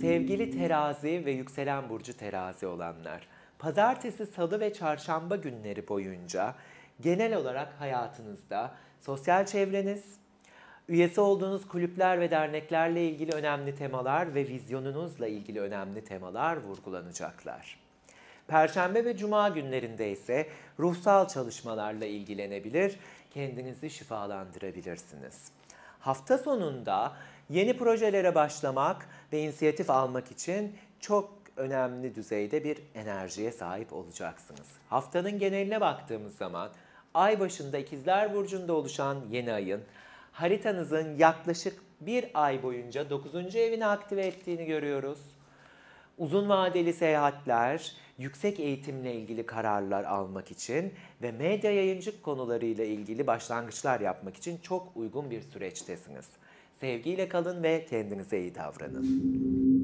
Sevgili terazi ve yükselen burcu terazi olanlar, pazartesi, salı ve çarşamba günleri boyunca genel olarak hayatınızda sosyal çevreniz, üyesi olduğunuz kulüpler ve derneklerle ilgili önemli temalar ve vizyonunuzla ilgili önemli temalar vurgulanacaklar. Perşembe ve cuma günlerinde ise ruhsal çalışmalarla ilgilenebilir, kendinizi şifalandırabilirsiniz. Hafta sonunda yeni projelere başlamak ve inisiyatif almak için çok önemli düzeyde bir enerjiye sahip olacaksınız. Haftanın geneline baktığımız zaman ay başında İkizler Burcu'nda oluşan yeni ayın haritanızın yaklaşık bir ay boyunca 9. evini aktive ettiğini görüyoruz. Uzun vadeli seyahatler, yüksek eğitimle ilgili kararlar almak için ve medya yayıncılık konularıyla ilgili başlangıçlar yapmak için çok uygun bir süreçtesiniz. Sevgiyle kalın ve kendinize iyi davranın.